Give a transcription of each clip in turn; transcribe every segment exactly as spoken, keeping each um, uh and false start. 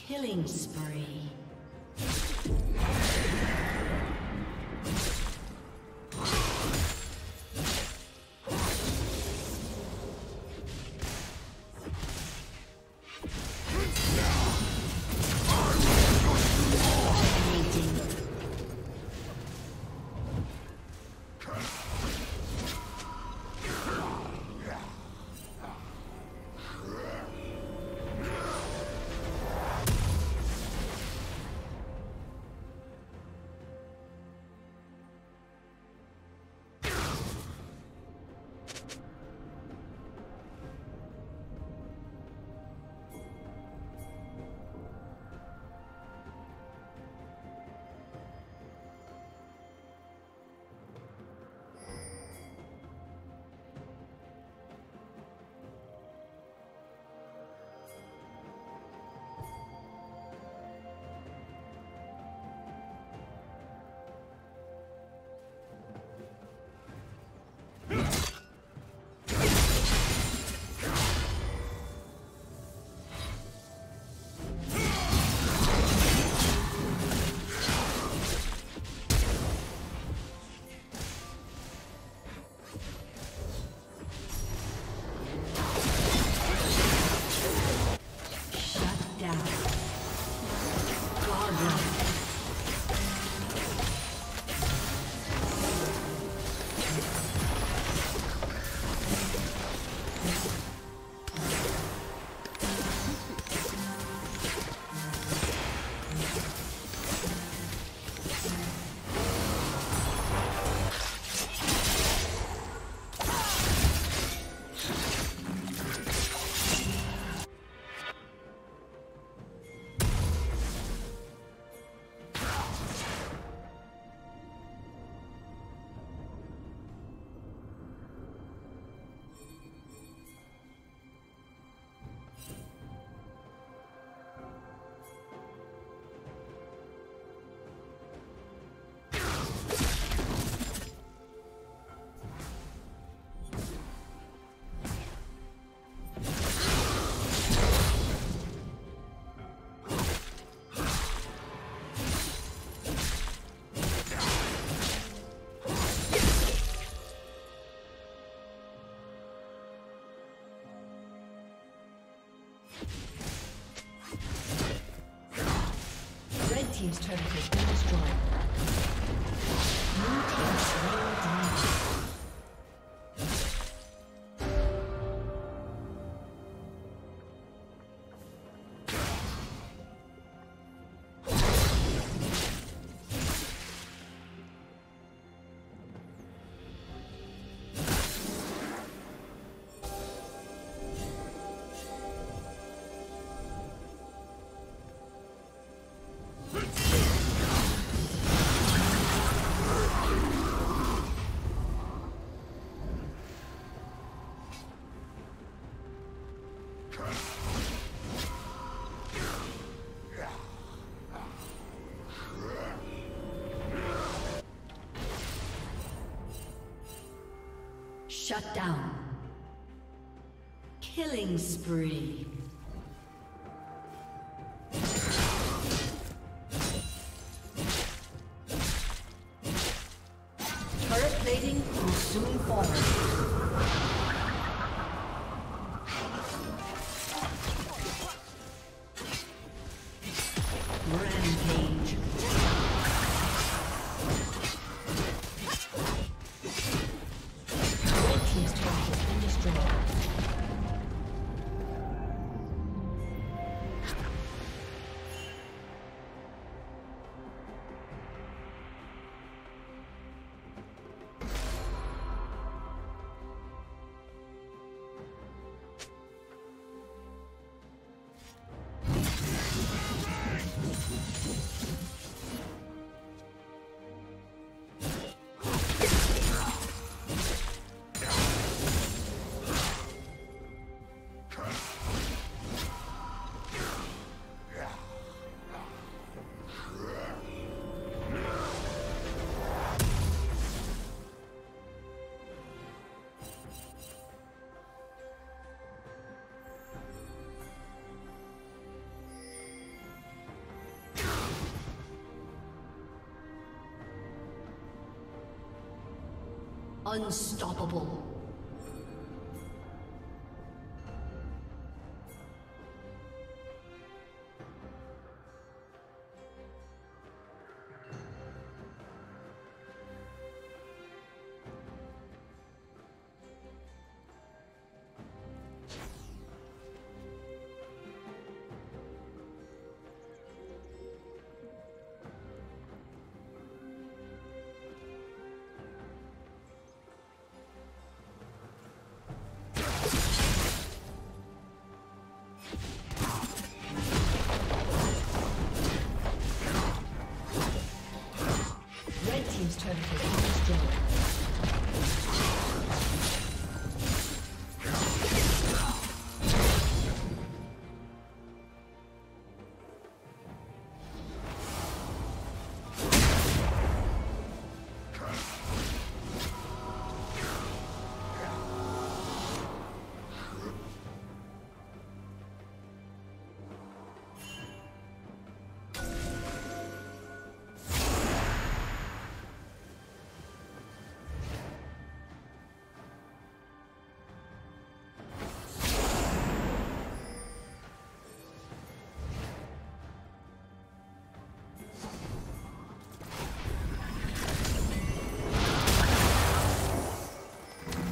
Killing spree. Red team's turret has been destroyed. Blue team's slain shut down. Killing spree. Turret plating will soon fall. Unstoppable.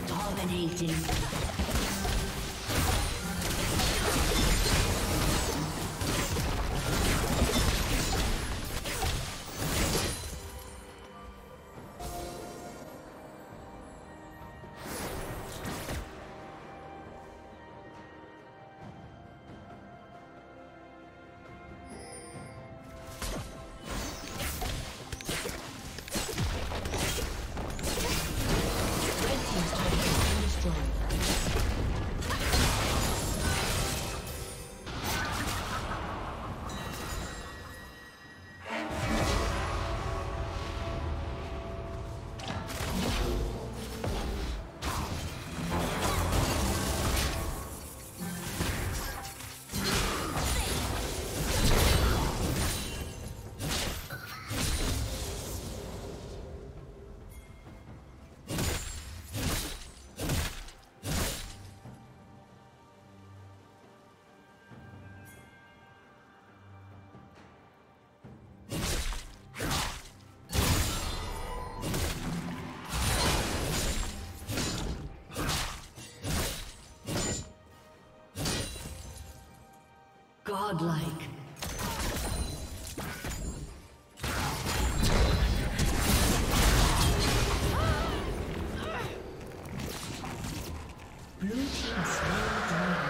Dominating. Godlike. Blue team slain down.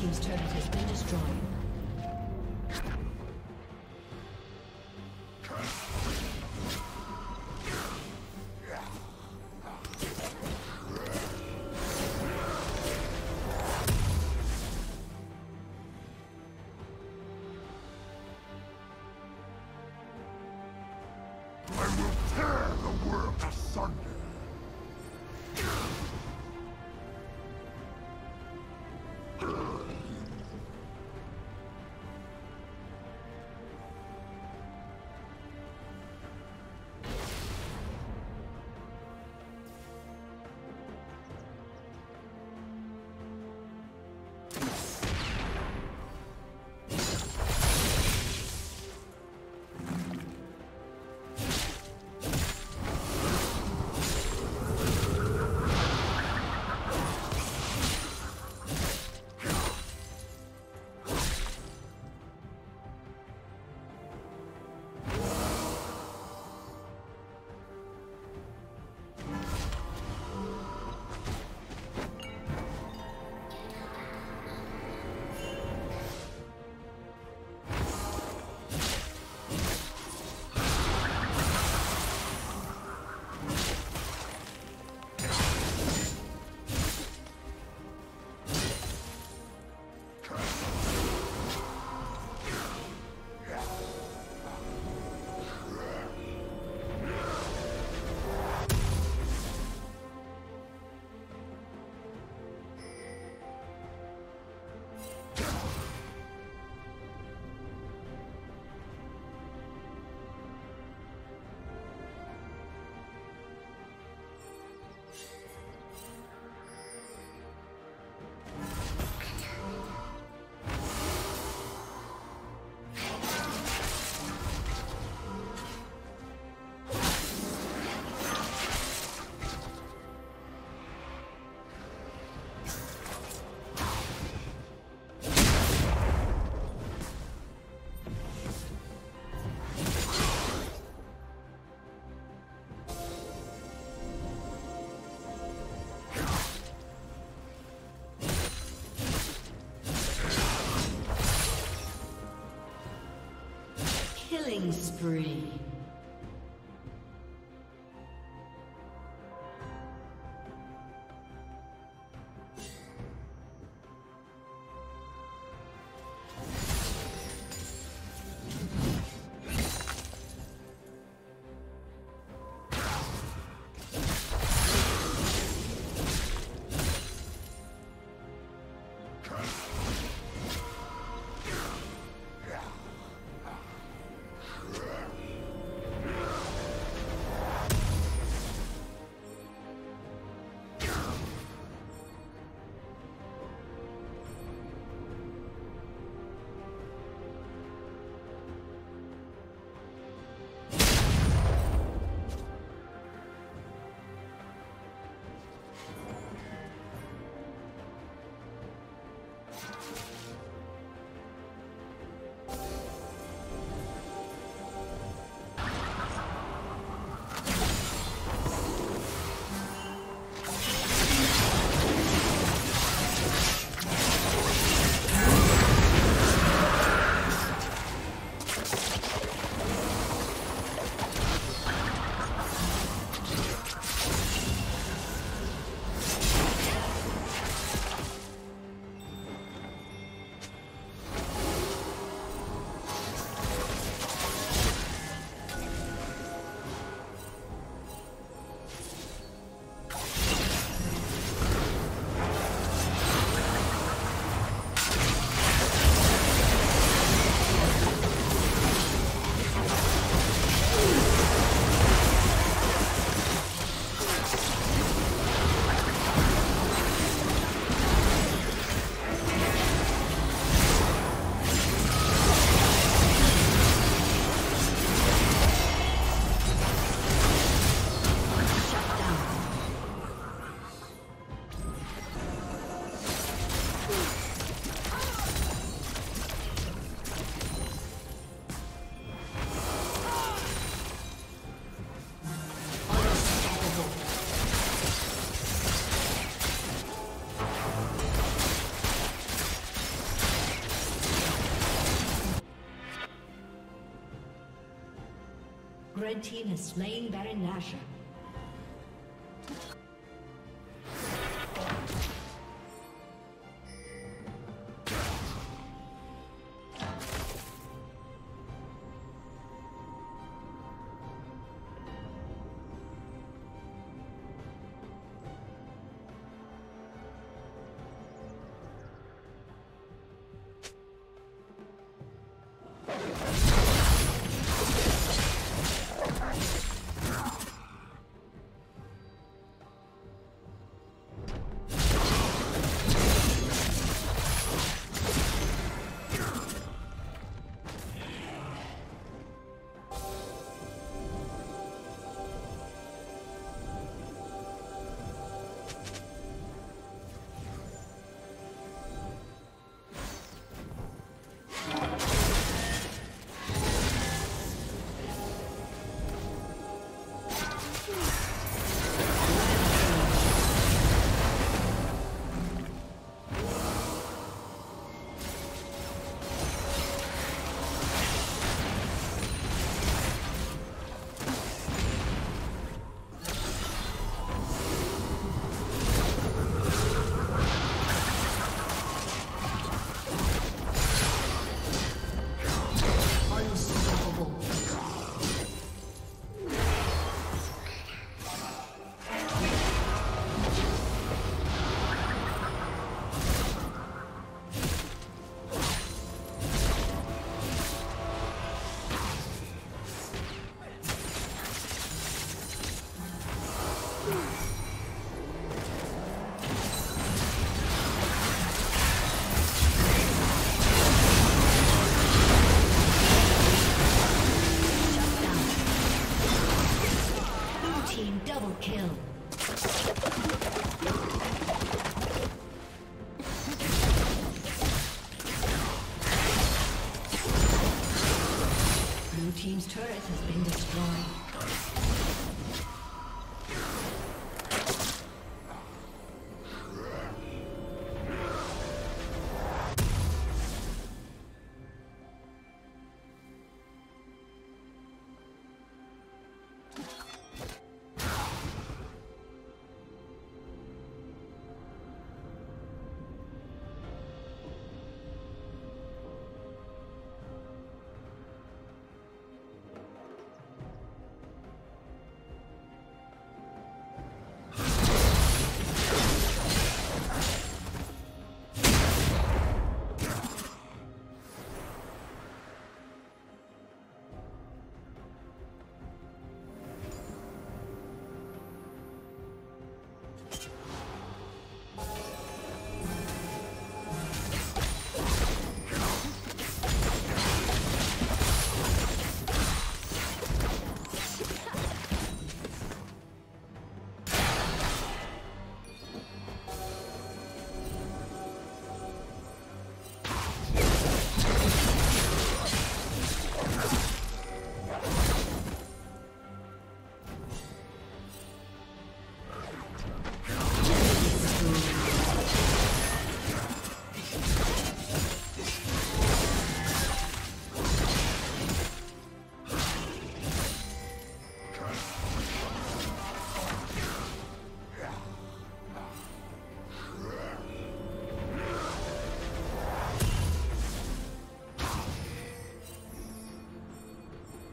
Team's turret has been destroyed. I will tear the world asunder. Killing spree. Red team has slain Baron Nashor.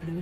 Blue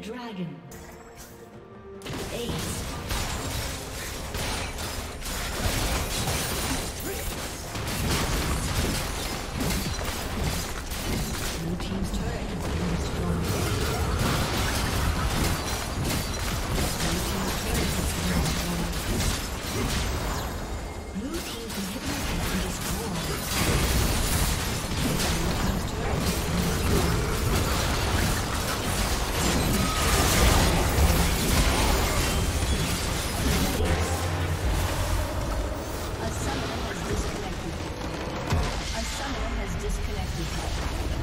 Dragon. Disconnected.